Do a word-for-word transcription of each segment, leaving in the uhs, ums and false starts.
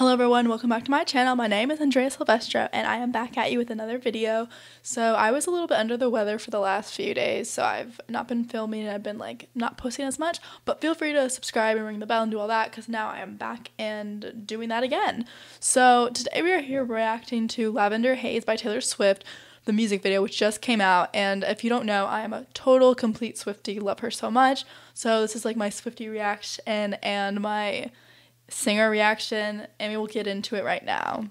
Hello everyone, welcome back to my channel. My name is Andrea Silvestro and I am back at you with another video. So I was a little bit under the weather for the last few days, so I've not been filming and I've been like not posting as much, but feel free to subscribe and ring the bell and do all that because now I am back and doing that again. So today we are here reacting to Lavender Haze by Taylor Swift, the music video, which just came out. And if you don't know, I am a total complete Swiftie, love her so much. So this is like my Swiftie reaction and my singer reaction, and we will get into it right now.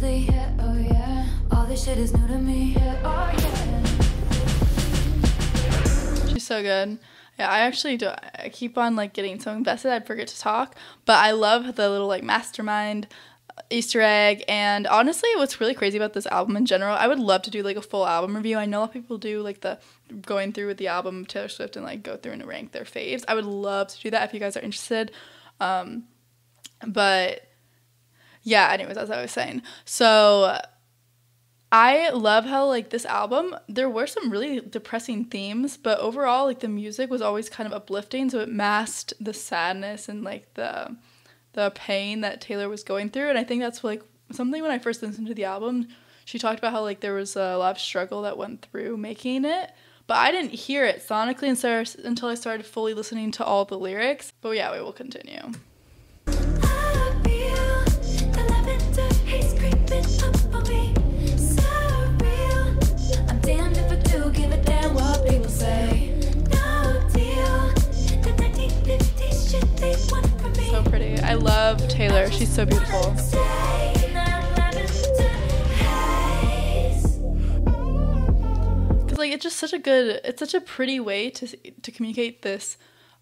Yeah, oh yeah, all this shit is new to me. Yeah, oh yeah. She's so good. Yeah, I actually do. I keep on like getting so invested I forget to talk, but I love the little like mastermind Easter egg. And honestly, what's really crazy about this album in general, I would love to do like a full album review. I know a lot of people do like the going through with the album of Taylor Swift and like go through and rank their faves. I would love to do that if you guys are interested. Um, but yeah, anyways, as I was saying, so I love how like this album, there were some really depressing themes, but overall like the music was always kind of uplifting, so it masked the sadness and like the the pain that Taylor was going through. And I think that's like something when I first listened to the album, she talked about how like there was a lot of struggle that went through making it, but I didn't hear it sonically until I started fully listening to all the lyrics. But yeah, we will continue. So pretty. I love Taylor. She's so beautiful. Cause like it's just such a good, it's such a pretty way to to communicate this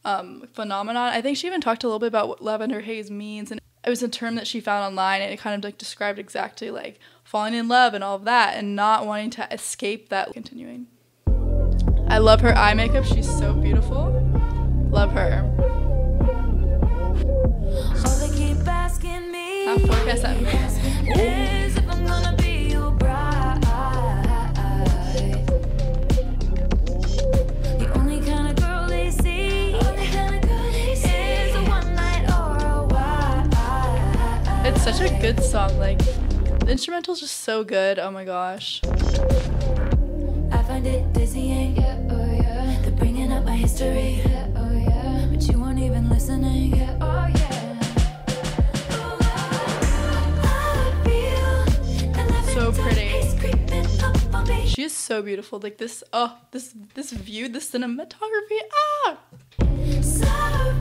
um, phenomenon. I think she even talked a little bit about what Lavender Haze means, and it was a term that she found online, and it kind of like described exactly like falling in love and all of that and not wanting to escape that. Continuing. I love her eye makeup. She's so beautiful. Love her. All they keep asking me is if I'm gonna be your bride. The only kind of girl they see is a one night or a why. It's such a good song. Like the instrumental's just so good. Oh my gosh. I find it dizzying. Yeah, oh yeah. They're bringing up my history. Yeah, oh yeah. But you weren't even listening. Yeah, oh yeah. So pretty. She is so beautiful. Like this, oh, this, this view, the cinematography. Ah. So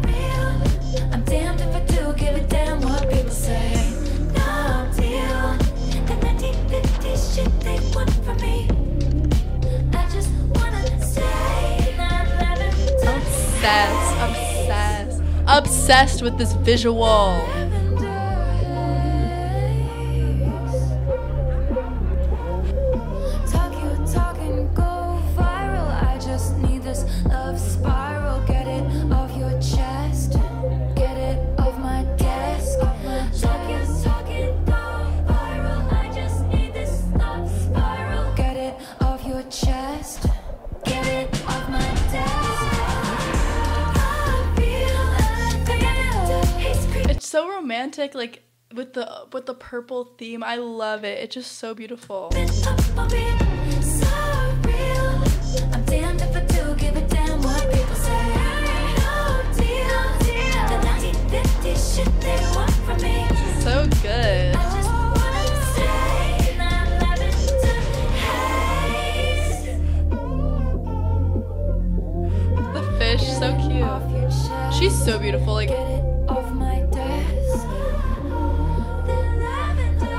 real. I'm damned if I do give a damn what people say. No deal. The nineteen fifties shit they want from me. I just wanna say that lavender. Obsessed, obsessed, obsessed with this visual. So romantic, like with the with the purple theme. I love it. It's just so beautiful. So good. The fish, so cute. She's so beautiful. Like. Off my desk. The lavender.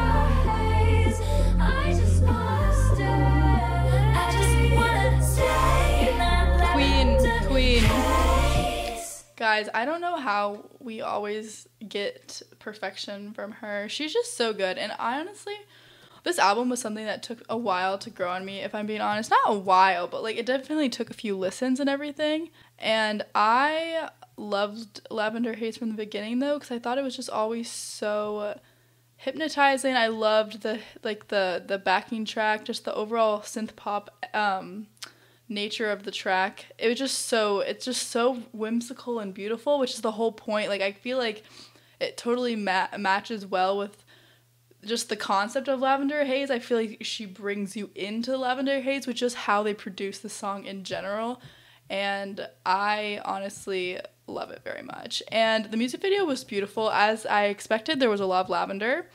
guys, I don't know how we always get perfection from her. She's just so good. And I honestly, this album was something that took a while to grow on me, if I'm being honest. Not a while, but like it definitely took a few listens and everything. And I loved Lavender Haze from the beginning though, because I thought it was just always so hypnotizing. I loved the like the the backing track, just the overall synth pop um nature of the track. It was just so it's just so whimsical and beautiful, which is the whole point. Like I feel like it totally ma matches well with just the concept of Lavender Haze. I feel like she brings you into Lavender Haze, which is how they produce the song in general, and I honestly love it very much. And the music video was beautiful, as I expected. There was a lot of lavender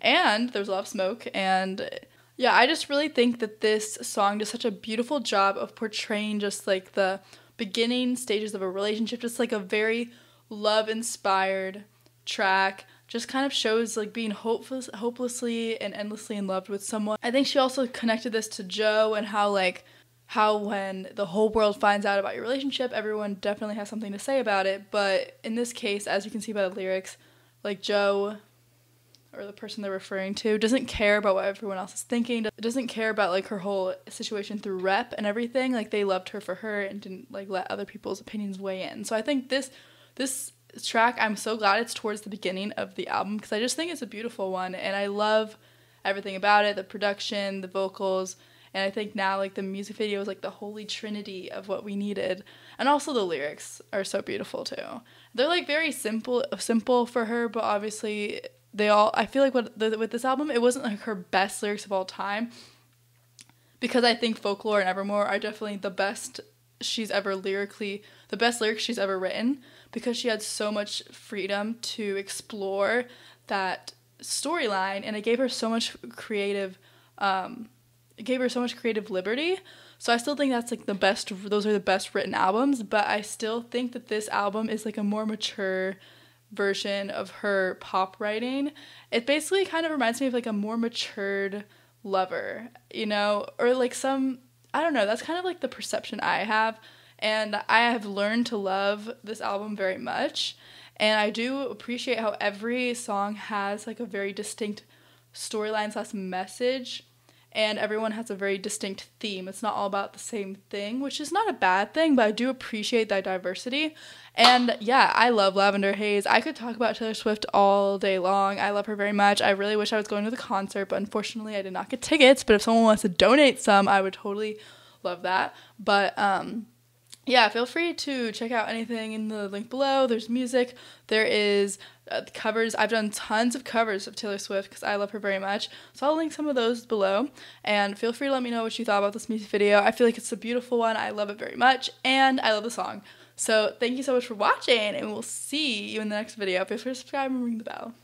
and there was a lot of smoke, and yeah, I just really think that this song does such a beautiful job of portraying just like the beginning stages of a relationship, just like a very love inspired track. Just kind of shows like being hopeless hopelessly and endlessly in love with someone. I think she also connected this to Joe and how like how when the whole world finds out about your relationship, everyone definitely has something to say about it. But in this case, as you can see by the lyrics, like Joe, or the person they're referring to, doesn't care about what everyone else is thinking, doesn't care about like her whole situation through rep and everything. Like they loved her for her and didn't like let other people's opinions weigh in. So I think this this track, I'm so glad it's towards the beginning of the album, because I just think it's a beautiful one and I love everything about it, the production, the vocals. And I think now like the music video is like the holy trinity of what we needed. And also the lyrics are so beautiful too. They're like very simple simple for her, but obviously they all, I feel like what the, with this album, it wasn't like her best lyrics of all time, because I think Folklore and Evermore are definitely the best she's ever lyrically, the best lyrics she's ever written, because she had so much freedom to explore that storyline, and it gave her so much creative um It gave her so much creative liberty. So I still think that's like the best, those are the best written albums, but I still think that this album is like a more mature version of her pop writing. It basically kind of reminds me of like a more matured Lover, you know, or like some, I don't know, that's kind of like the perception I have, and I have learned to love this album very much, and I do appreciate how every song has like a very distinct storyline slash message. And everyone has a very distinct theme. It's not all about the same thing, which is not a bad thing, but I do appreciate that diversity. And yeah, I love Lavender Haze. I could talk about Taylor Swift all day long. I love her very much. I really wish I was going to the concert, but unfortunately I did not get tickets. But if someone wants to donate some, I would totally love that. But um, yeah, feel free to check out anything in the link below. There's music. There is Uh, covers. I've done tons of covers of Taylor Swift because I love her very much, so I'll link some of those below, and feel free to let me know what you thought about this music video. I feel like it's a beautiful one. I love it very much, and I love the song. So thank you so much for watching, and we'll see you in the next video. Feel free to subscribe and ring the bell.